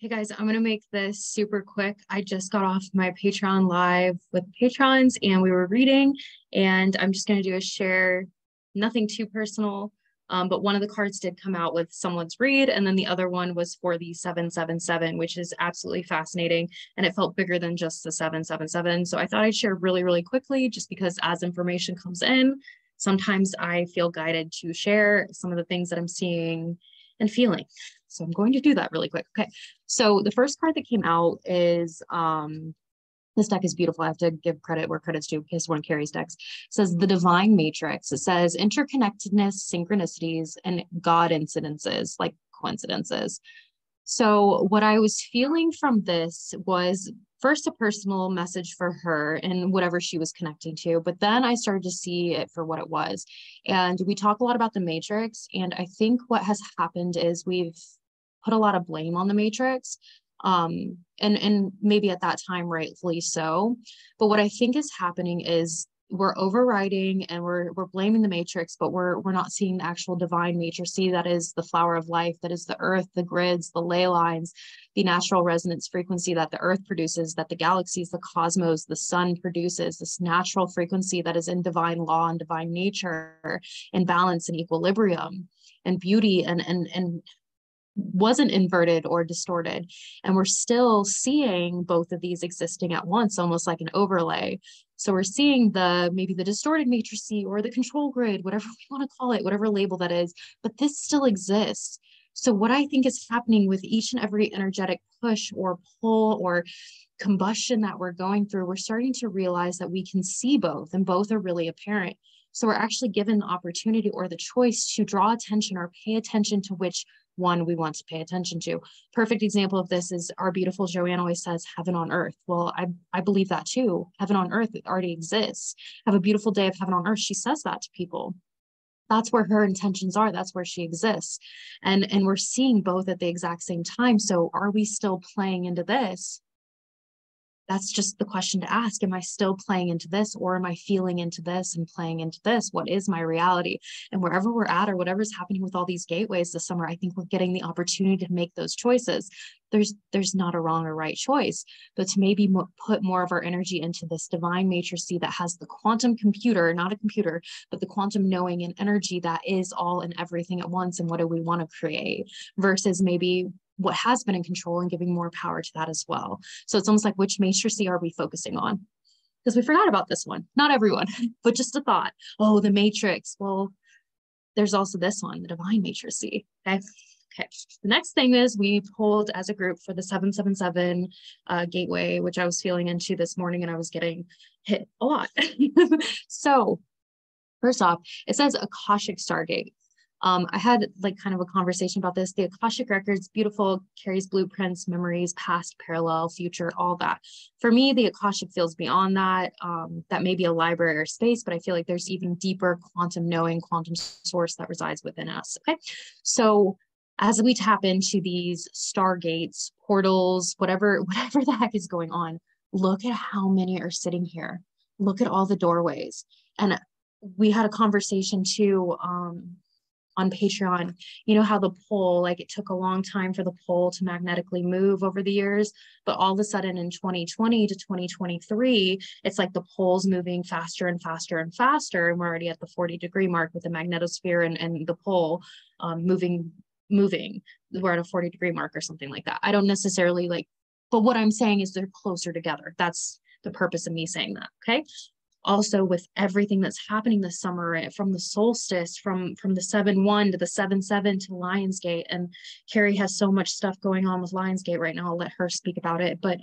Hey guys, I'm going to make this super quick. I just got off my Patreon live with patrons and we were reading, and I'm just going to do a share, nothing too personal, but one of the cards did come out with someone's read, and then the other one was for the 777, which is absolutely fascinating, and it felt bigger than just the 777. So I thought I'd share really, really quickly, just because as information comes in, sometimes I feel guided to share some of the things that I'm seeing and feeling. So I'm going to do that really quick. Okay. So the first card that came out is, this deck is beautiful. I have to give credit where credit's due in case one carries decks. It says the Divine Matrix. It says interconnectedness, synchronicities, and God incidences, like coincidences. So what I was feeling from this was first a personal message for her and whatever she was connecting to, but then I started to see it for what it was. And we talk a lot about the Matrix, and I think what has happened is we've put a lot of blame on the Matrix, and maybe at that time, rightfully so. But what I think is happening is we're overriding and we're blaming the Matrix, but we're not seeing the actual divine nature. See, that is the flower of life, that is the earth, the grids, the ley lines, the natural resonance frequency that the earth produces, that the galaxies, the cosmos, the sun produces, this natural frequency that is in divine law and divine nature and balance and equilibrium and beauty and wasn't inverted or distorted. And we're still seeing both of these existing at once, almost like an overlay. So we're seeing the maybe the distorted matrix or the control grid, whatever we want to call it, whatever label that is, but this still exists. So what I think is happening with each and every energetic push or pull or combustion that we're going through, we're starting to realize that we can see both, and both are really apparent. So we're actually given the opportunity or the choice to draw attention or pay attention to which one we want to pay attention to. Perfect example of this is our beautiful Joanne always says heaven on earth. Well, I believe that too. Heaven on earth already exists. Have a beautiful day of heaven on earth. She says that to people. That's where her intentions are. That's where she exists. And we're seeing both at the exact same time. So are we still playing into this? That's just the question to ask. Am I still playing into this, or am I feeling into this and playing into this? What is my reality? And wherever we're at or whatever's happening with all these gateways this summer, I think we're getting the opportunity to make those choices. There's not a wrong or right choice, but to maybe put more of our energy into this divine matrix that has the quantum computer, not a computer, but the quantum knowing and energy that is all and everything at once. And what do we want to create versus maybe what has been in control and giving more power to that as well. So it's almost like, which matrix are we focusing on? Because we forgot about this one. Not everyone, but just a thought. Oh, the matrix. Well, there's also this one, the divine matrix. Okay. The next thing is we pulled as a group for the 777 gateway, which I was feeling into this morning, and I was getting hit a lot. So first off, it says Akashic Stargate. I had like kind of a conversation about this. The Akashic records, beautiful, carries blueprints, memories, past, parallel, future, all that. For me, the Akashic feels beyond that. That may be a library or space, but I feel like there's even deeper quantum knowing, quantum source that resides within us. Okay. So as we tap into these stargates, portals, whatever the heck is going on, look at how many are sitting here. Look at all the doorways. And we had a conversation too, on Patreon, you know how the pole, like it took a long time for the pole to magnetically move over the years, but all of a sudden in 2020 to 2023, it's like the pole's moving faster and faster and faster. And we're already at the 40-degree mark with the magnetosphere and the pole moving. We're at a 40-degree mark or something like that. I don't necessarily like, but what I'm saying is they're closer together. That's the purpose of me saying that. Okay. Also with everything that's happening this summer, from the solstice, from the 7-1 to the 7-7 to Lionsgate, and Carrie has so much stuff going on with Lionsgate right now. I'll let her speak about it, but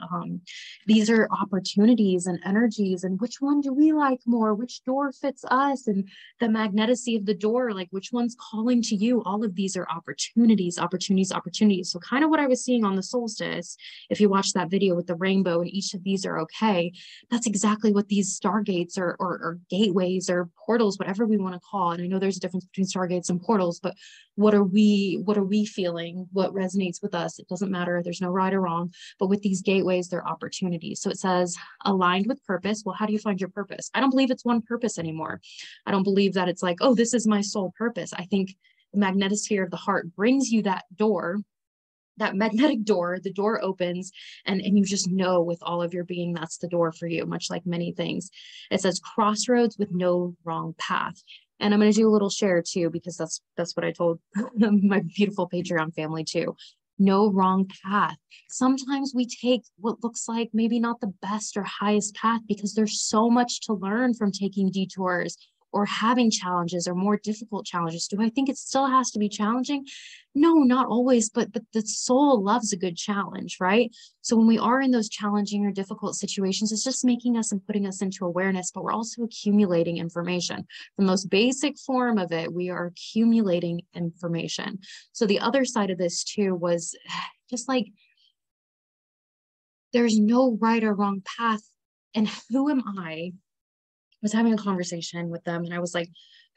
these are opportunities and energies, and which one do we like more? Which door fits us? And the magneticy of the door, like which one's calling to you? All of these are opportunities. So kind of what I was seeing on the solstice, if you watch that video with the rainbow, and each of these are okay, that's exactly what these stargates or gateways or portals, whatever we want to call. And I know there's a difference between stargates and portals, but what are we feeling? What resonates with us? It doesn't matter. There's no right or wrong, but with these gateways, they're opportunities. So it says aligned with purpose. Well, how do you find your purpose? I don't believe it's one purpose anymore. I don't believe that it's like, oh, this is my sole purpose. I think the magnetosphere of the heart brings you that door that magnetic door, the door opens, and you just know with all of your being, that's the door for you, much like many things. It says crossroads with no wrong path. And I'm going to do a little share too, because that's what I told my beautiful Patreon family too. No wrong path. Sometimes we take what looks like maybe not the best or highest path because there's so much to learn from taking detours or having challenges or more difficult challenges. Do I think it still has to be challenging? No, not always, but the soul loves a good challenge, right? So when we are in those challenging or difficult situations, it's just making us and putting us into awareness, but we're also accumulating information. The most basic form of it, we are accumulating information. So the other side of this too was just like, there's no right or wrong path. And who am I? I was having a conversation with them and I was like,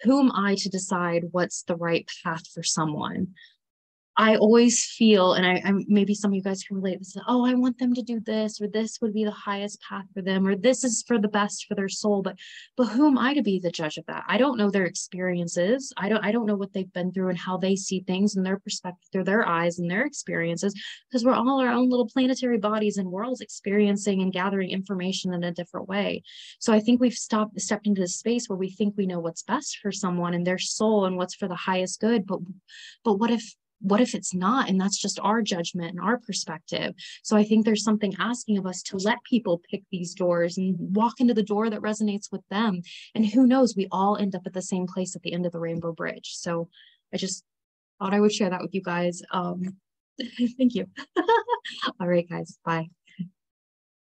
who am I to decide what's the right path for someone? I always feel, and I maybe some of you guys can relate, this is, oh, I want them to do this, or this would be the highest path for them, or this is for the best for their soul. But who am I to be the judge of that? I don't know their experiences. I don't know what they've been through and how they see things and their perspective through their eyes and their experiences, because we're all our own little planetary bodies and we're all experiencing and gathering information in a different way. So I think we've stepped into this space where we think we know what's best for someone and their soul and what's for the highest good. But what if it's not? And that's just our judgment and our perspective. So I think there's something asking of us to let people pick these doors and walk into the door that resonates with them. And who knows, we all end up at the same place at the end of the Rainbow Bridge. So I just thought I would share that with you guys. Thank you. All right, guys. Bye.